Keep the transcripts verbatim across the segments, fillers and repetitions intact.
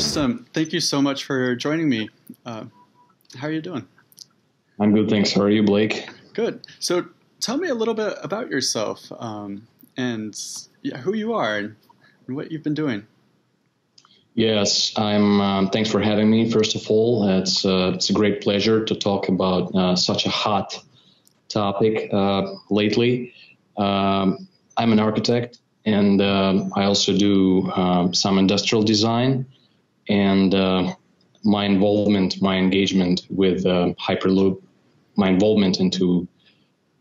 Awesome. Thank you so much for joining me. Uh, how are you doing? I'm good, thanks. How are you, Blake? Good. So tell me a little bit about yourself um, and yeah, who you are and what you've been doing. Yes, I'm. Um, thanks for having me, first of all. It's, uh, it's a great pleasure to talk about uh, such a hot topic uh, lately. Um, I'm an architect, and um, I also do um, some industrial design. And uh, my involvement, my engagement with uh, Hyperloop, my involvement into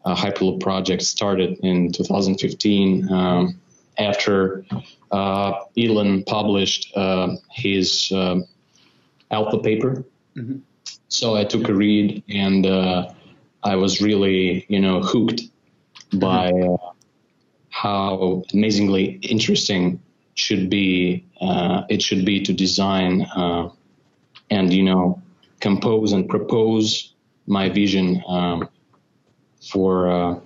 uh, Hyperloop project started in two thousand fifteen um, after uh, Elon published uh, his uh, Alpha paper. Mm-hmm. So I took a read, and uh, I was really, you know, hooked by uh, how amazingly interesting should be uh, it should be to design uh, and, you know, compose and propose my vision um, for uh,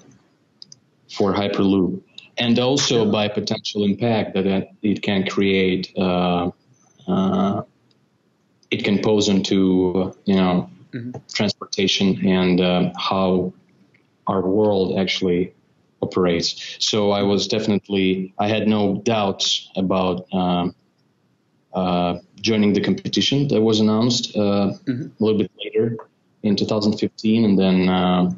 for Hyperloop, and also by potential impact that it can create. Uh, uh, it can pose into, you know, mm-hmm. transportation and uh, how our world actually operates. So I was definitely, I had no doubts about um, uh, joining the competition that was announced uh, mm-hmm. a little bit later in two thousand fifteen. And then uh,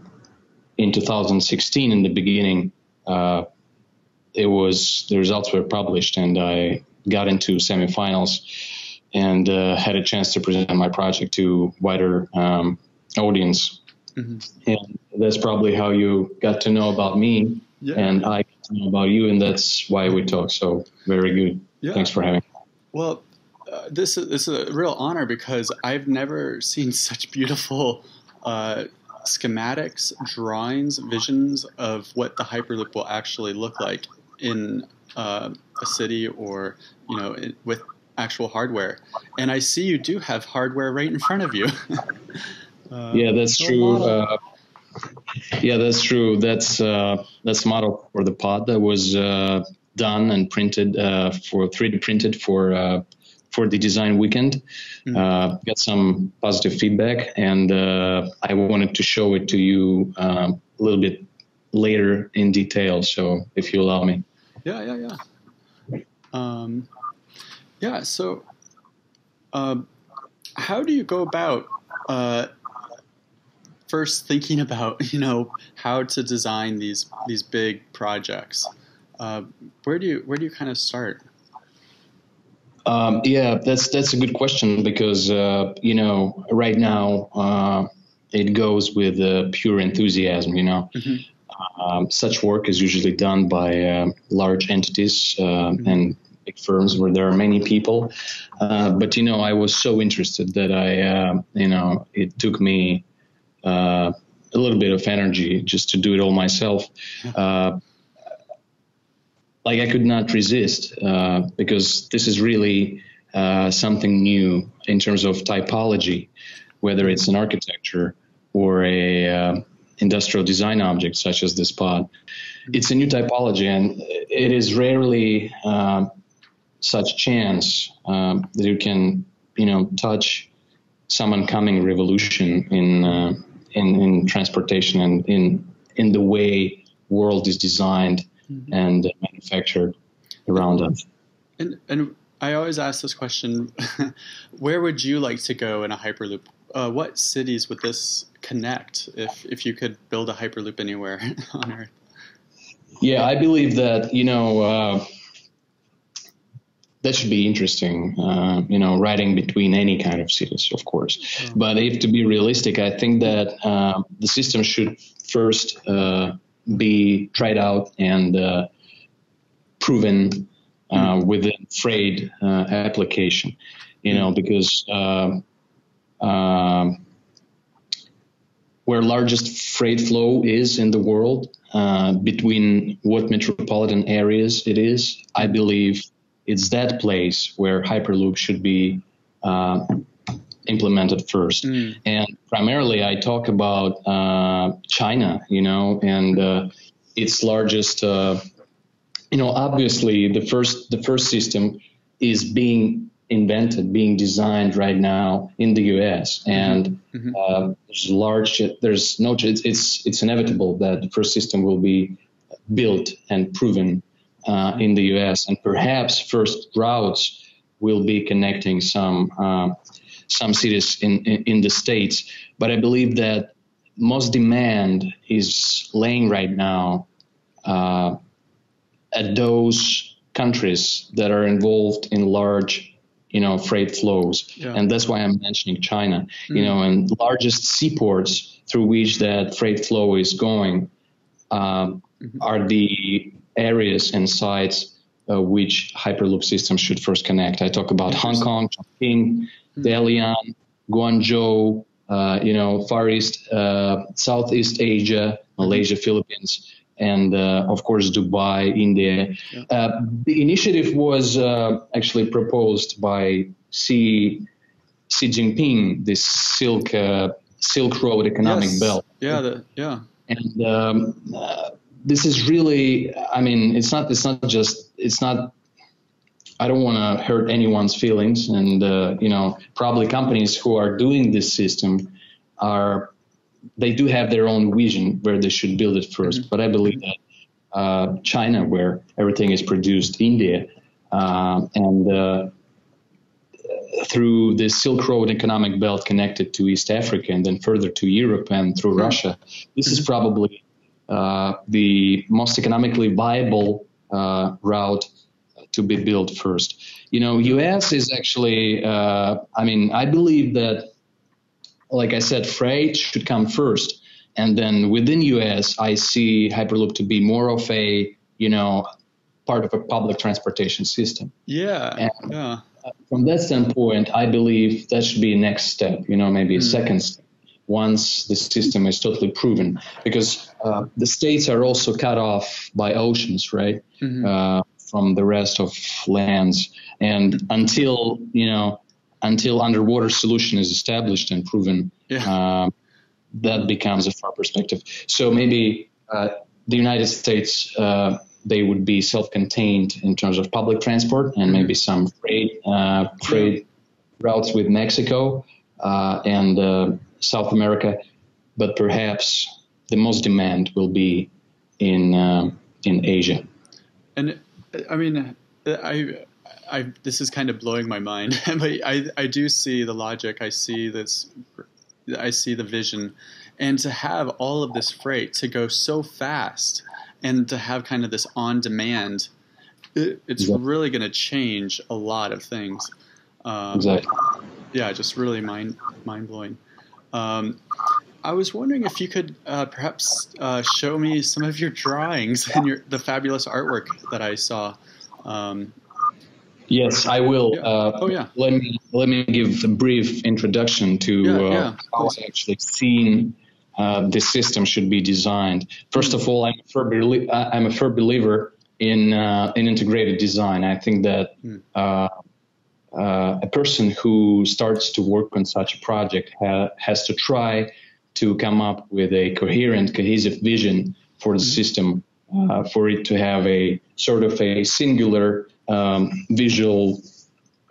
in two thousand sixteen, in the beginning, uh, it was, the results were published, and I got into semifinals and uh, had a chance to present my project to wider um, audience. Mm-hmm. And that's probably how you got to know about me, yeah. and I got to know about you, and that's why we talk. So very good. Yeah. Thanks for having me. Well, uh, this, is, this is a real honor, because I've never seen such beautiful uh, schematics, drawings, visions of what the Hyperloop will actually look like in uh, a city, or, you know, in, with actual hardware. And I see you do have hardware right in front of you. Uh, yeah, that's true. Uh, yeah, that's true. That's uh, that's the model for the pod that was uh, done and printed uh, for three D printed for uh, for the design weekend. Mm-hmm. Uh, got some positive feedback, and uh, I wanted to show it to you um, a little bit later in detail. So, if you allow me. Yeah, yeah, yeah. Um, yeah. So, uh, how do you go about? Uh, First, thinking about, you know, how to design these these big projects. Uh, where do you where do you kind of start? Um, yeah, that's that's a good question, because uh, you know, right now uh, it goes with uh, pure enthusiasm. You know, mm-hmm. um, such work is usually done by uh, large entities uh, mm-hmm. and big firms where there are many people. Uh, but you know, I was so interested that I uh, you know, it took me. Uh, a little bit of energy just to do it all myself. Uh, like I could not resist uh, because this is really uh, something new in terms of typology, whether it's an architecture or a uh, industrial design object such as this pod. It's a new typology, and it is rarely uh, such chance um, that you can, you know, touch some oncoming revolution in uh, In, in transportation and in in the way world is designed mm-hmm. and manufactured around us. And and I always ask this question: where would you like to go in a Hyperloop? Uh, what cities would this connect if if you could build a Hyperloop anywhere on Earth? Yeah, I believe that, you know, uh, that should be interesting, uh, you know, riding between any kind of cities, of course. But if to be realistic, I think that uh, the system should first uh, be tried out and uh, proven uh, within trade uh, application, you know, because uh, uh, where largest freight flow is in the world, uh, between what metropolitan areas it is, I believe it's that place where Hyperloop should be uh, implemented first. Mm. And primarily I talk about uh, China, you know, and uh, its largest, uh, you know, obviously the first, the first system is being invented, being designed right now in the U S and mm-hmm. uh, there's large. There's no. It's, it's it's inevitable that the first system will be built and proven uh, in the U S and perhaps first routes will be connecting some uh, some cities in, in in the States. But I believe that most demand is laying right now uh, at those countries that are involved in large, you know, freight flows. Yeah. And that's why I'm mentioning China, mm. you know, and largest seaports through which that freight flow is going um, mm-hmm. are the areas and sites uh, which Hyperloop systems should first connect. I talk about Hong Kong, Chongqing, mm. Dalian, Guangzhou, uh, you know, Far East, uh, Southeast Asia, Malaysia, Philippines, and uh, of course Dubai, India. Yeah. Uh, the initiative was uh, actually proposed by Xi, Xi Jinping, this Silk uh, Silk Road economic yes. belt. Yeah, the, yeah. And um, uh, this is really, I mean, it's not, it's not just, it's not. I don't want to hurt anyone's feelings, and uh, you know, probably companies who are doing this system are. They do have their own vision where they should build it first. Mm-hmm. But I believe that uh, China, where everything is produced, India, uh, and uh, through the Silk Road economic belt connected to East Africa and then further to Europe and through mm-hmm. Russia, this mm-hmm. is probably uh, the most economically viable uh, route to be built first. You know, U S is actually, uh, I mean, I believe that, like I said, freight should come first, and then within U S, I see Hyperloop to be more of a, you know, part of a public transportation system. Yeah. And yeah. From that standpoint, I believe that should be a next step, you know, maybe a mm. second step once the system is totally proven, because uh, the states are also cut off by oceans, right, mm-hmm. uh, from the rest of lands, and until, you know, until underwater solution is established and proven, yeah. um, that becomes a far perspective. So maybe uh, the United States, uh, they would be self-contained in terms of public transport and maybe some freight, uh, freight routes with Mexico uh, and uh, South America. But perhaps the most demand will be in uh, in Asia. And I mean, I... I, this is kind of blowing my mind, but I, I do see the logic. I see this, I see the vision, and to have all of this freight to go so fast, and to have kind of this on demand, it, it's exactly. really going to change a lot of things. Um, exactly. Yeah, just really mind mind blowing. Um, I was wondering if you could uh, perhaps uh, show me some of your drawings and your the fabulous artwork that I saw. Um, Yes, I will. Yeah. Uh, oh, yeah. Let me let me give a brief introduction to yeah, uh, yeah. how I actually seen uh, this system should be designed. First mm-hmm. of all, I'm a firm I'm a firm believer in uh, in integrated design. I think that mm. uh, uh, a person who starts to work on such a project ha has to try to come up with a coherent, cohesive vision for the mm-hmm. system, uh, for it to have a sort of a singular Um, visual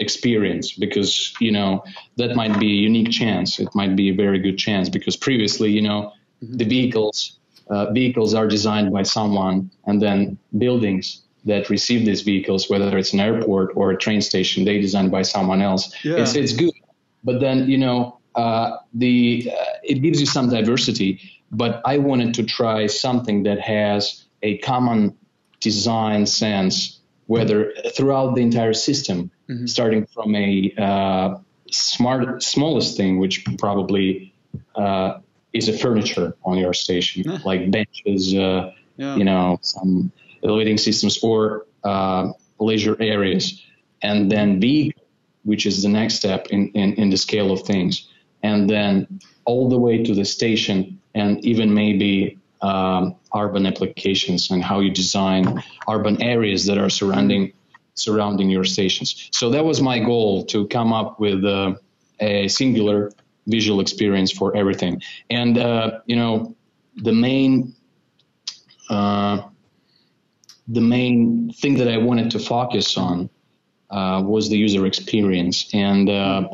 experience, because, you know, that might be a unique chance. It might be a very good chance, because previously, you know, mm-hmm. the vehicles uh, vehicles are designed by someone, and then buildings that receive these vehicles, whether it's an airport or a train station, they designed by someone else. Yeah. It's it's good, but then, you know, uh, the uh, it gives you some diversity. But I wanted to try something that has a common design sense, whether throughout the entire system, mm-hmm. starting from a uh, smart smallest thing, which probably uh, is a furniture on your station, yeah. like benches, uh, yeah. you know, some elevating systems or uh, leisure areas, and then vehicle, which is the next step in, in, in the scale of things, and then all the way to the station, and even maybe Um, urban applications and how you design urban areas that are surrounding surrounding your stations. So that was my goal, to come up with uh, a singular visual experience for everything. And uh, you know, the main uh, the main thing that I wanted to focus on uh, was the user experience. And, uh,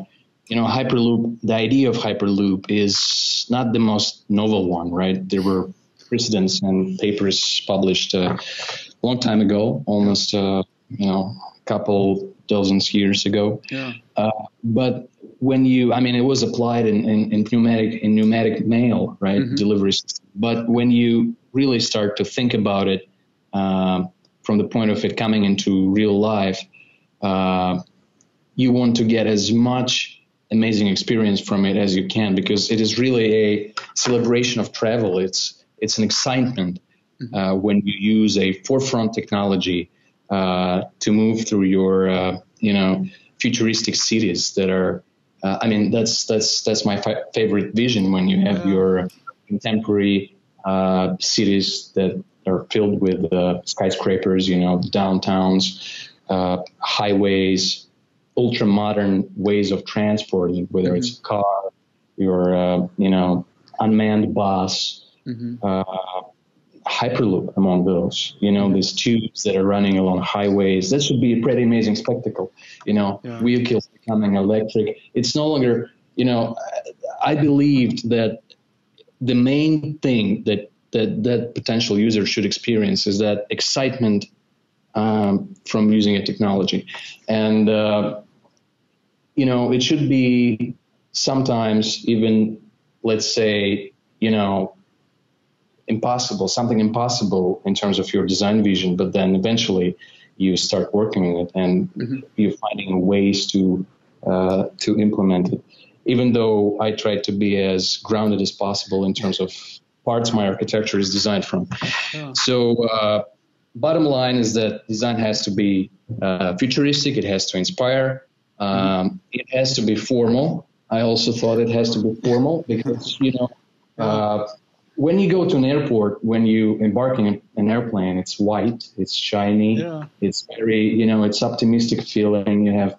you know, Hyperloop, the idea of Hyperloop is not the most novel one, right? There were precedents and papers published uh, a long time ago, almost, uh, you know, a couple dozens years ago. Yeah. Uh, but when you, I mean, it was applied in, in, in pneumatic in pneumatic mail, right? Mm-hmm. Deliveries. But when you really start to think about it uh, from the point of it coming into real life, uh, you want to get as much amazing experience from it as you can, because it is really a celebration of travel. It's it's an excitement uh, when you use a forefront technology uh, to move through your uh, you know futuristic cities that are. Uh, I mean, that's that's that's my fi- favorite vision, when you have yeah. your contemporary uh, cities that are filled with uh, skyscrapers, you know, downtowns, uh, highways, ultra modern ways of transport, whether mm-hmm. it's a car, your uh, you know unmanned bus, mm-hmm. uh, Hyperloop among those, you know, mm-hmm. these tubes that are running along highways. That should be a pretty amazing spectacle, you know, yeah. vehicles becoming electric. It's no longer, you know, I believed that the main thing that that, that potential user should experience is that excitement um, from using a technology. And, uh, you know, it should be sometimes even, let's say, you know, impossible, something impossible in terms of your design vision, but then eventually you start working on it and mm-hmm. you're finding ways to uh, to implement it. Even though I try to be as grounded as possible in terms of parts my architecture is designed from. Yeah. So uh, bottom line is that design has to be uh, futuristic. It has to inspire. Um, mm-hmm. It has to be formal. I also thought it has to be formal because, you know, uh, when you go to an airport, when you embarking an airplane, it's white, it's shiny, yeah. it's very, you know, it's optimistic feeling. You have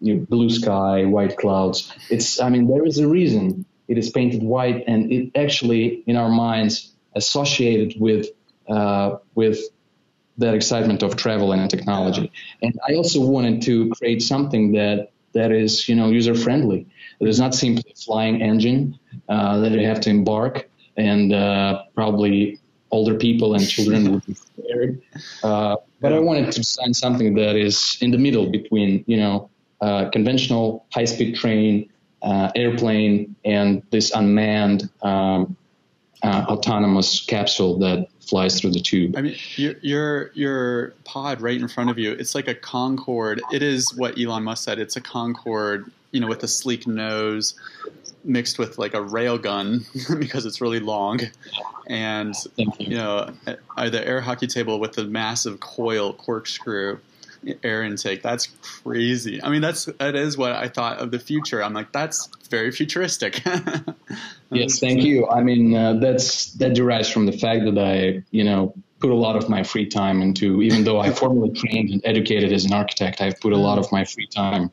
you know, blue sky, white clouds. It's, I mean, there is a reason it is painted white, and it actually, in our minds, associated with uh, with that excitement of travel and technology. And I also wanted to create something that that is, you know, user friendly. It is not simply a flying engine uh, that you have to embark. And uh, probably older people and children would be scared. Uh, but I wanted to design something that is in the middle between, you know, uh, conventional high-speed train, uh, airplane, and this unmanned um, uh, autonomous capsule that flies through the tube. I mean, your, your your pod right in front of you, it's like a Concorde. It is what Elon Musk said. It's a Concorde, you know, with a sleek nose, mixed with like a rail gun because it's really long, and you. you know the air hockey table with the massive coil corkscrew air intake. That's crazy. I mean, that's that is what I thought of the future. I'm like, that's very futuristic. Yes, thank you. I mean, uh, that's that derives from the fact that I, you know, put a lot of my free time into. Even though I formally trained and educated as an architect, I've put a lot of my free time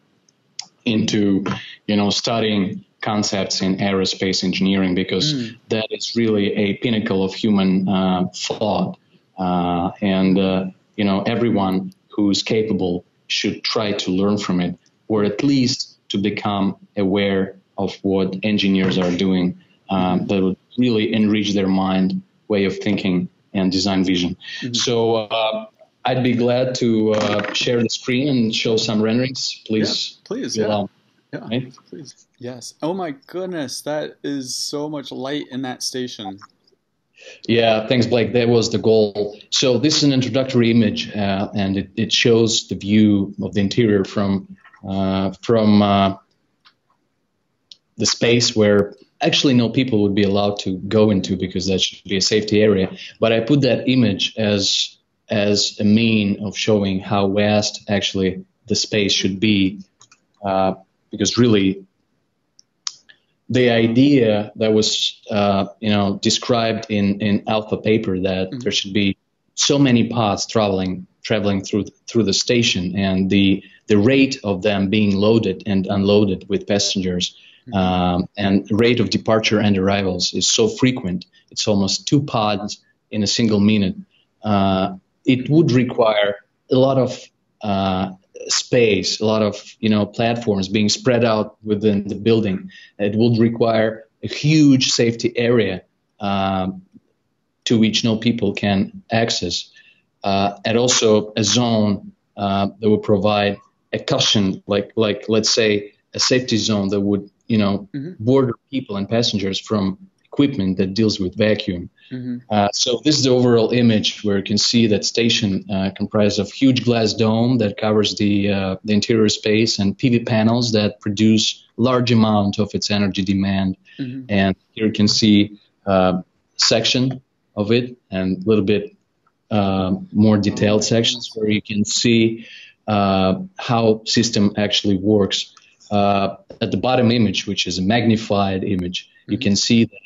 into, you know, studying concepts in aerospace engineering, because mm. that is really a pinnacle of human uh, thought. Uh, and, uh, you know, everyone who's capable should try to learn from it, or at least to become aware of what engineers are doing um, that would really enrich their mind, way of thinking, and design vision. Mm-hmm. So uh, I'd be glad to uh, share the screen and show some renderings. Please. Yeah, please, yeah. Yeah, right? Please. Yes. Oh my goodness, that is so much light in that station. Yeah, thanks, Blake. That was the goal. So this is an introductory image, uh, and it, it shows the view of the interior from uh, from uh, the space where actually no people would be allowed to go into, because that should be a safety area. But I put that image as as a mean of showing how vast actually the space should be, uh, because really, the idea that was, uh, you know, described in, in Alpha paper, that mm-hmm. there should be so many pods traveling traveling through through the station, and the the rate of them being loaded and unloaded with passengers, mm-hmm. um, and rate of departure and arrivals is so frequent. It's almost two pods in a single minute. Uh, it would require a lot of uh, space, a lot of, you know, platforms being spread out within the building. It would require a huge safety area um, to which no people can access. Uh, and also a zone uh, that would provide a cushion, like, like let's say, a safety zone that would, you know, mm-hmm. border people and passengers from equipment that deals with vacuum. Mm-hmm. Uh, so this is the overall image where you can see that station uh, comprised of huge glass dome that covers the, uh, the interior space and P V panels that produce large amount of its energy demand. Mm-hmm. And here you can see a uh, section of it and a little bit uh, more detailed sections where you can see uh, how system actually works. Uh, at the bottom image, which is a magnified image, mm-hmm. you can see that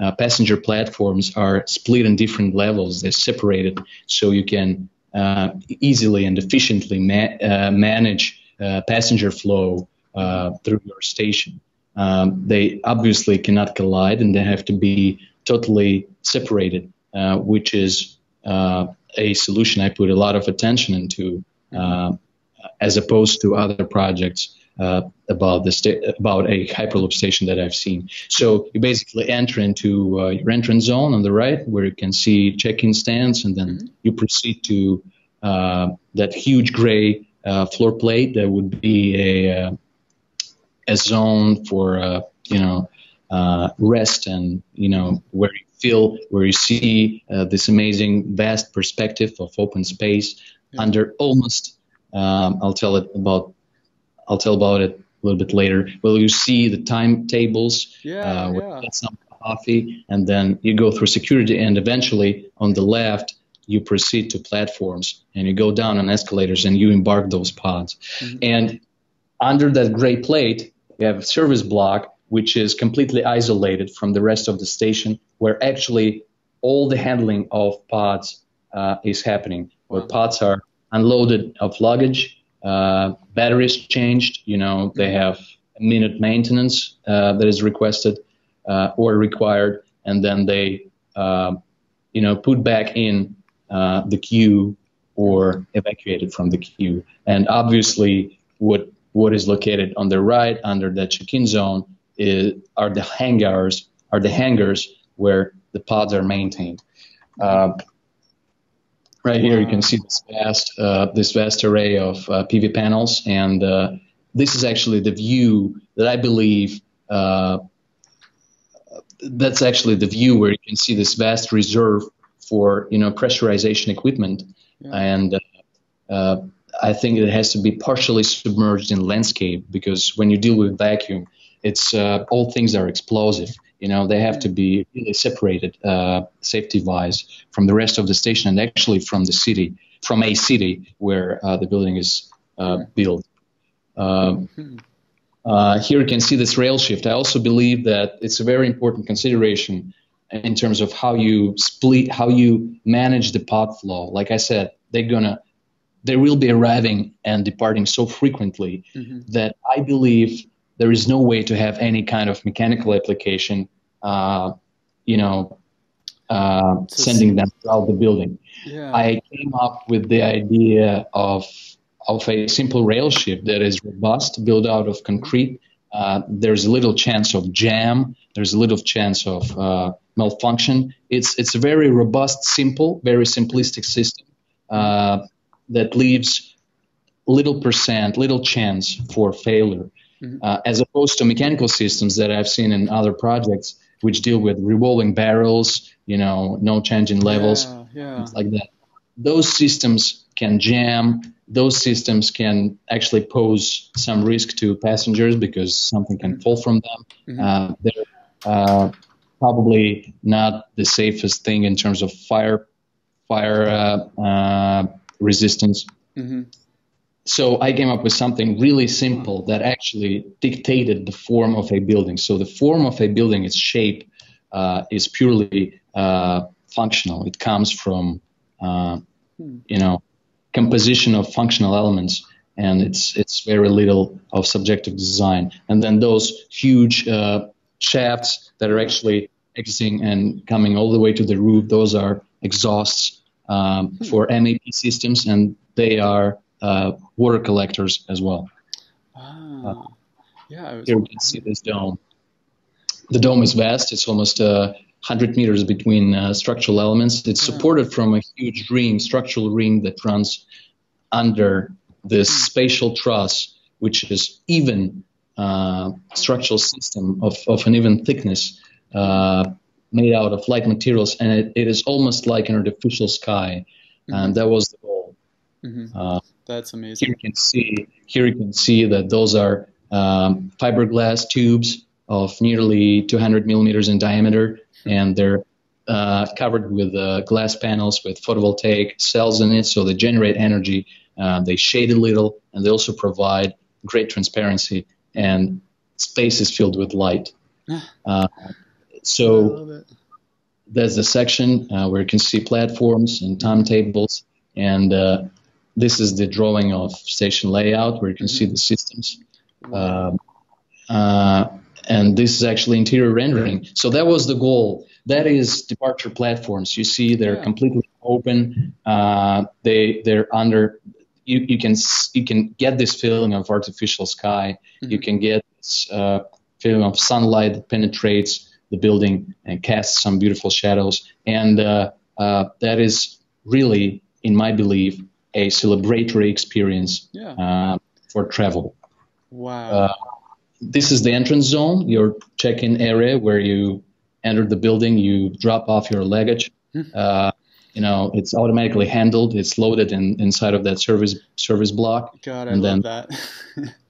Uh, passenger platforms are split in different levels. They're separated, so you can uh, easily and efficiently ma uh, manage uh, passenger flow uh, through your station. Um, they obviously cannot collide, and they have to be totally separated, uh, which is uh, a solution I put a lot of attention into, uh, as opposed to other projects Uh, about the about a Hyperloop station that I've seen. So you basically enter into uh, your entrance zone on the right, where you can see check-in stands, and then you proceed to uh, that huge gray uh, floor plate that would be a uh, a zone for uh, you know uh, rest, and you know where you feel where you see uh, this amazing vast perspective of open space yeah. under almost. Um, I'll tell it about. I'll tell about it a little bit later. Well, you see the timetables. Yeah, uh, yeah. That's not coffee, and then you go through security, and eventually on the left you proceed to platforms, and you go down on escalators, and you embark those pods. Mm-hmm. And under that gray plate, you have a service block, which is completely isolated from the rest of the station, where actually all the handling of pods uh, is happening, where wow. pods are unloaded of luggage. Uh, batteries changed, you know, they have a minute maintenance uh, that is requested uh, or required, and then they, uh, you know, put back in uh, the queue or evacuated from the queue. And obviously what what is located on the right under the check-in zone is, are the hangars, are the hangars where the pods are maintained. Uh, Right here, you can see this vast, uh, this vast array of uh, P V panels, and uh, this is actually the view that I believe uh, that's actually the view where you can see this vast reserve for, you know, pressurization equipment, yeah. and uh, uh, I think it has to be partially submerged in landscape, because when you deal with vacuum, it's uh, all things are explosive. You know, they have to be really separated uh, safety-wise from the rest of the station, and actually from the city, from a city where uh, the building is uh, built. Uh, uh, here you can see this rail shift. I also believe that it's a very important consideration in terms of how you split, how you manage the pod flow. Like I said, they're gonna, they will be arriving and departing so frequently mm-hmm. that I believe there is no way to have any kind of mechanical application, uh, you know, uh, sending them throughout the building. Yeah. I came up with the idea of of a simple rail shift that is robust, built out of concrete. Uh, there's little chance of jam. There's little chance of uh, malfunction. It's it's a very robust, simple, very simplistic system uh, that leaves little percent, little chance for failure. Uh, as opposed to mechanical systems that I've seen in other projects, which deal with revolving barrels, you know, no change in levels, yeah, yeah. things like that. Those systems can jam. Those systems can actually pose some risk to passengers, because something can fall from them. Mm-hmm. uh, they're uh, probably not the safest thing in terms of fire, fire uh, uh, resistance. Mm-hmm. So I came up with something really simple that actually dictated the form of a building. So the form of a building, its shape, uh, is purely uh, functional. It comes from, uh, you know, composition of functional elements, and it's it's very little of subjective design. And then those huge uh, shafts that are actually exiting and coming all the way to the roof, those are exhausts um, for M A P systems, and they are uh, water collectors as well. Ah, yeah. Was... Here we can see this dome. The dome is vast. It's almost uh, one hundred meters between uh, structural elements. It's supported from a huge ring, structural ring that runs under this spatial truss, which is even uh, structural system of, of an even thickness uh, made out of light materials. And it, it is almost like an artificial sky. Mm-hmm. And that was the goal. Mm-hmm. Uh, That's amazing. Here you can see, here you can see that those are um, fiberglass tubes of nearly two hundred millimeters in diameter, and they're uh, covered with uh, glass panels with photovoltaic cells in it, so they generate energy, uh, they shade a little, and they also provide great transparency, and space is filled with light. Uh, so there's the section uh, where you can see platforms and timetables, and uh, this is the drawing of station layout where you can see the systems. Um, uh, And this is actually interior rendering. So that was the goal. That is departure platforms. You see they're yeah. completely open. Uh, they, they're under, you, you, can, you can get this feeling of artificial sky. Mm-hmm. You can get this uh, feeling of sunlight that penetrates the building and casts some beautiful shadows. And uh, uh, that is really, in my belief, a celebratory experience yeah. uh, for travel. Wow. Uh, This is the entrance zone, your check-in area where you enter the building, you drop off your luggage. Uh, you know, it's automatically handled. It's loaded in, inside of that service service block. God, I and love then, that.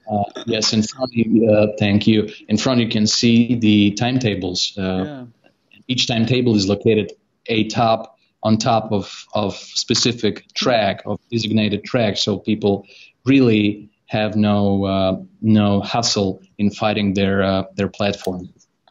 uh, yes, in front of you, uh, thank you. In front you can see the timetables. Uh, yeah. Each timetable is located atop, on top of, of specific track, of designated track, so people really have no uh, no hassle in fighting their uh, their platform.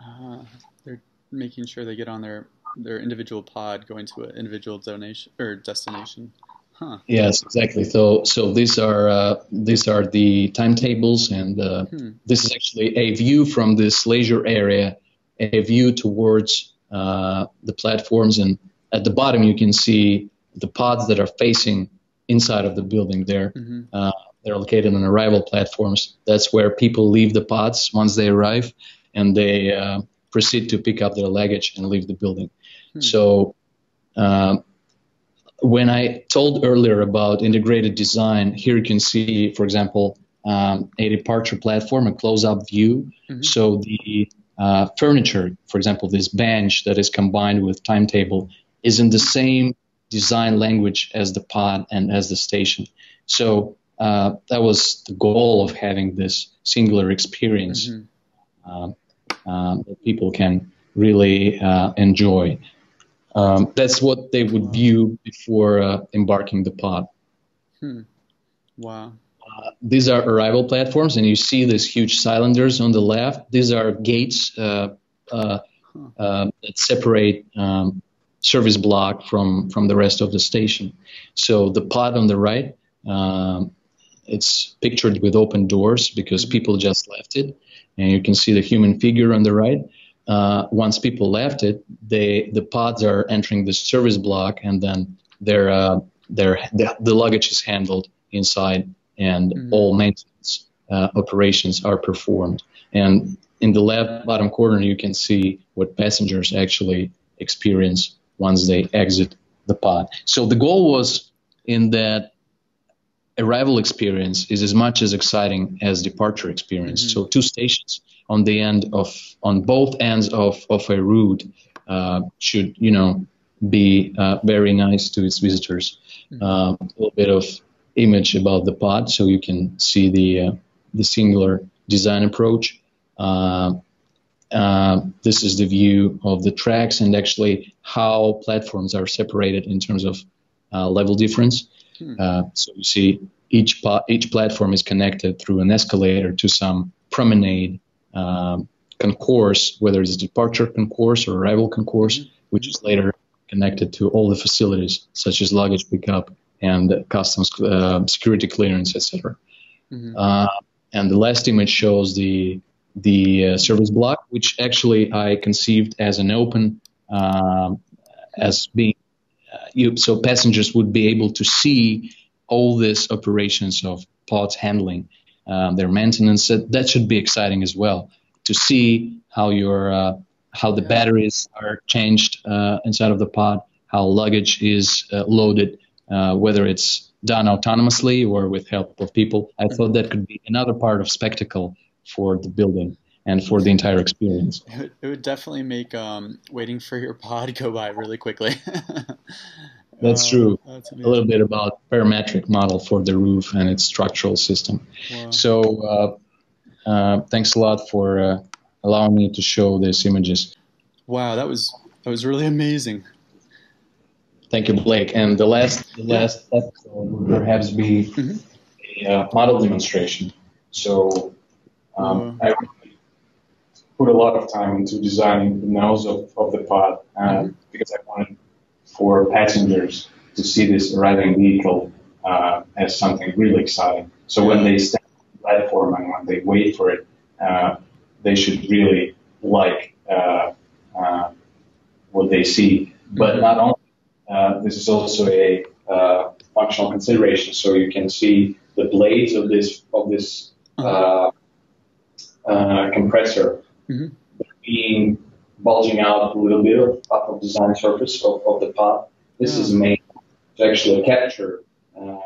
Uh, they're making sure they get on their their individual pod going to an individual donation or destination. Huh. Yes, exactly. So so these are uh, these are the timetables, and uh, hmm. this is actually a view from this leisure area, a view towards uh, the platforms, and at the bottom you can see the pods that are facing inside of the building there. Mm-hmm. uh, They're located on arrival platforms. That's where people leave the pods once they arrive, and they uh, proceed to pick up their luggage and leave the building. Hmm. So uh, when I told earlier about integrated design, here you can see, for example, um, a departure platform, a close-up view. Mm-hmm. So the uh, furniture, for example, this bench that is combined with timetable, is in the same design language as the pod and as the station. So Uh, that was the goal of having this singular experience mm-hmm. um, um, that people can really uh, enjoy. Um, that's what they would wow. view before uh, embarking the pod. Hmm. Wow. Uh, these are arrival platforms, and you see these huge cylinders on the left. These are gates uh, uh, uh, that separate um, service block from, from the rest of the station. So the pod on the right, um, it's pictured with open doors because people just left it, and you can see the human figure on the right. Uh, once people left it, they the pods are entering the service block, and then their uh, their the, the luggage is handled inside, and mm-hmm. all maintenance uh, operations are performed. And in the left bottom corner, you can see what passengers actually experience once they exit the pod. So the goal was in that. Arrival experience is as much as exciting as departure experience. Mm-hmm. So two stations on the end of on both ends of of a route uh, should you know be uh, very nice to its visitors. Mm-hmm. uh, a little bit of image about the pod, so you can see the uh, the singular design approach. Uh, uh, this is the view of the tracks and actually how platforms are separated in terms of uh, level difference. Uh, so you see each each platform is connected through an escalator to some promenade um, concourse, whether it's departure concourse or arrival concourse, which is later connected to all the facilities, such as luggage pickup and customs uh, security clearance, et cetera. Mm-hmm. Uh, and the last image shows the the uh, service block, which actually I conceived as an open, um, as being. Uh, you, so passengers would be able to see all these operations of parts handling, um, their maintenance. That, that should be exciting as well, to see how your uh, how the batteries are changed uh, inside of the pod, how luggage is uh, loaded, uh, whether it's done autonomously or with help of people. I thought that could be another part of spectacle for the building and for the entire experience. It would definitely make um, waiting for your pod go by really quickly. That's wow, true. That's a little bit about parametric model for the roof and its structural system. Wow. So uh, uh, thanks a lot for uh, allowing me to show these images. Wow, that was that was really amazing. Thank you, Blake. And the last the last episode would perhaps be mm-hmm. a uh, model demonstration. So um, wow. I put a lot of time into designing the nose of, of the pod uh, mm-hmm. because I wanted for passengers to see this arriving vehicle uh, as something really exciting. So when they stand on the platform and when they wait for it, uh, they should really like uh, uh, what they see. But not only, uh, this is also a uh, functional consideration. So you can see the blades of this of this uh, uh, compressor mm-hmm. being bulging out a little bit off of the design surface of, of the pod. This yeah. is made to actually capture uh,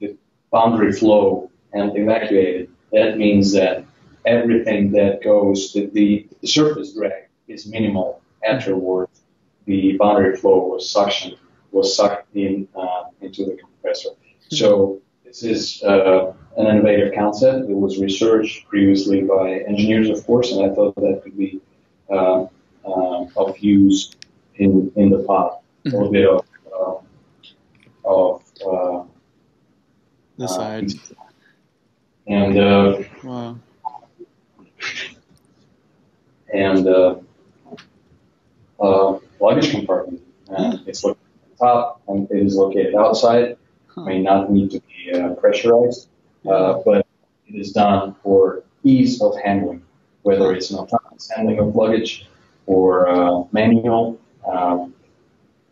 the boundary flow and evacuate it. That means that everything that goes, the, the, the surface drag is minimal. Afterward, the boundary flow was suctioned, was sucked in uh, into the compressor. So this is uh, an innovative concept. It was researched previously by engineers, of course, and I thought that could be uh, Uh, of use in in the pod, mm-hmm. or a bit of uh, of uh, the sides, uh, and uh, wow, and uh, uh, luggage compartment. Uh, it's located at the top, and it is located outside. Huh. It may not need to be uh, pressurized, uh, but it is done for ease of handling, whether it's an autonomous handling of luggage or uh, manual. Um,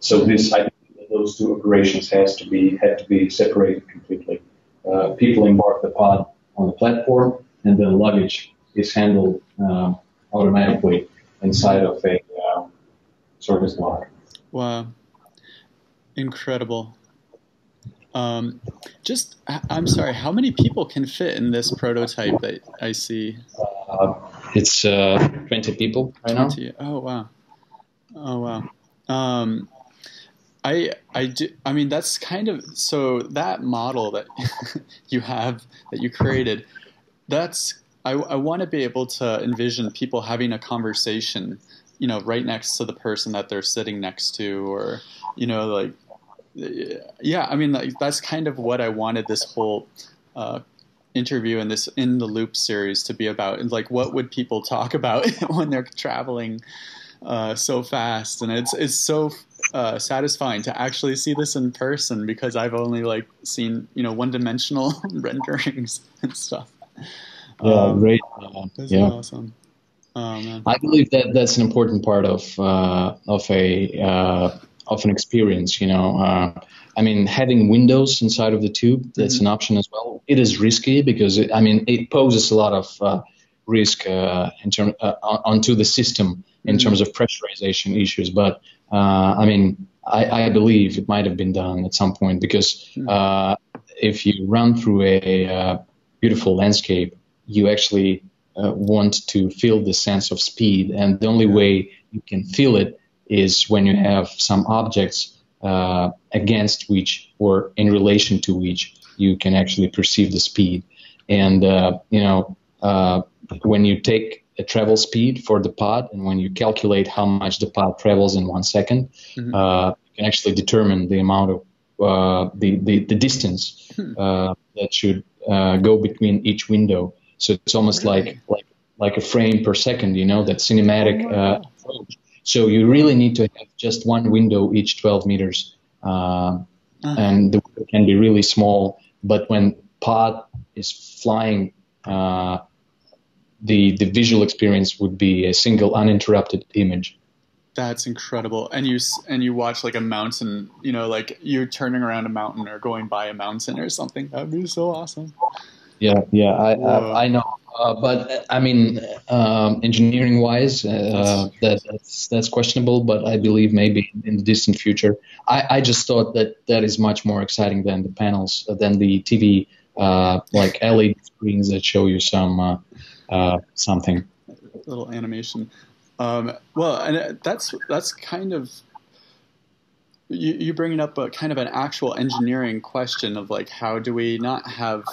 so this, I think, those two operations has to be had to be separated completely. Uh, people embark the pod on the platform, and then luggage is handled uh, automatically inside of a uh, service block. Wow, incredible! Um, just, I'm sorry, how many people can fit in this prototype that I see? Uh, It's uh, twenty people right twenty. Now. Oh wow, oh wow. Um, I I do. I mean, that's kind of so that model that you have that you created. That's I I want to be able to envision people having a conversation, you know, right next to the person that they're sitting next to, or you know, like yeah. I mean, like that's kind of what I wanted this whole Uh, interview in this In the Loop series to be about, and like what would people talk about when they're traveling uh, so fast. And it's it's so uh, satisfying to actually see this in person, because I've only like seen, you know, one-dimensional renderings and stuff. Yeah, um, great. Uh, this yeah. is awesome. Oh, man. I believe that that's an important part of uh, of a uh, of an experience, you know. Uh, I mean, having windows inside of the tube, that's mm-hmm. an option as well. It is risky because, it, I mean, it poses a lot of uh, risk uh, in term, uh, onto the system in mm-hmm. terms of pressurization issues. But, uh, I mean, I, I believe it might have been done at some point, because mm-hmm. uh, if you run through a uh, beautiful landscape, you actually uh, want to feel the sense of speed. And the only way you can feel it is when you have some objects Uh, against which or in relation to which you can actually perceive the speed. And, uh, you know, uh, when you take a travel speed for the pod, and when you calculate how much the pod travels in one second, mm-hmm. uh, you can actually determine the amount of uh, the, the, the distance uh, that should uh, go between each window. So it's almost like, like, like a frame per second, you know, that cinematic uh, approach. So you really need to have just one window each twelve meters, uh, uh-huh. and the window can be really small. But when pod is flying, uh, the the visual experience would be a single uninterrupted image. That's incredible. And you and you watch like a mountain, you know, like you're turning around a mountain or going by a mountain or something. That'd be so awesome. Yeah, yeah, I I, I know. Uh, but I mean, um, engineering-wise, uh, that, that's that's questionable. But I believe maybe in the distant future. I, I just thought that that is much more exciting than the panels, uh, than the T V uh, like L E D screens that show you some uh, uh, something. Little animation. Um, well, and that's that's kind of you, you bringing up a kind of an actual engineering question of like, how do we not have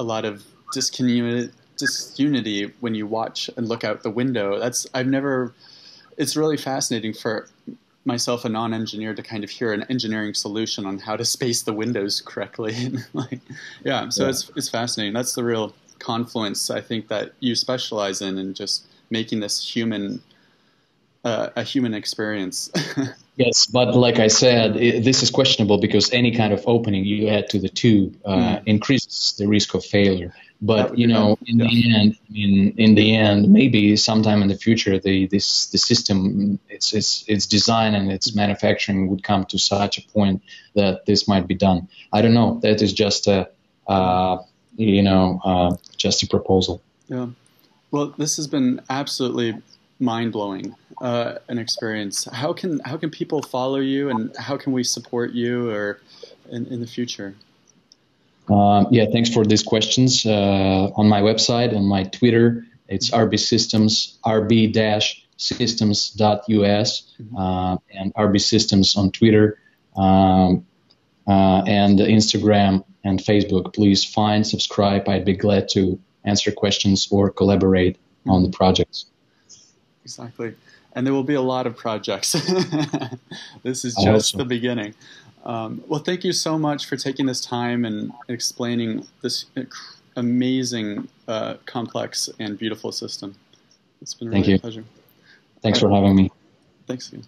a lot of discommuni- disunity when you watch and look out the window? That's I've never. It's really fascinating for myself, a non-engineer, to kind of hear an engineering solution on how to space the windows correctly. like, yeah, so yeah. it's it's fascinating. That's the real confluence, I think, that you specialize in, and just making this human. Uh, a human experience. Yes, but like I said, it, this is questionable because any kind of opening you add to the tube uh, mm. increases the risk of failure. But you know, in yeah. the end, I mean, in the end, maybe sometime in the future, the this the system, its its its design and its manufacturing would come to such a point that this might be done. I don't know. That is just a uh, you know uh, just a proposal. Yeah. Well, this has been absolutely mind-blowing uh, an experience. How can how can people follow you, and how can we support you, or in, in the future? Um, yeah, thanks for these questions. Uh, on my website, on my Twitter, it's R B Systems, r b dash systems dot u s, uh, and R B Systems on Twitter, um, uh, and Instagram and Facebook. Please find, subscribe. I'd be glad to answer questions or collaborate on the projects. Exactly. And there will be a lot of projects. This is just the beginning. Um, well, thank you so much for taking this time and explaining this amazing, uh, complex and beautiful system. It's been a really pleasure. Thank you. Thanks for having me. Thanks.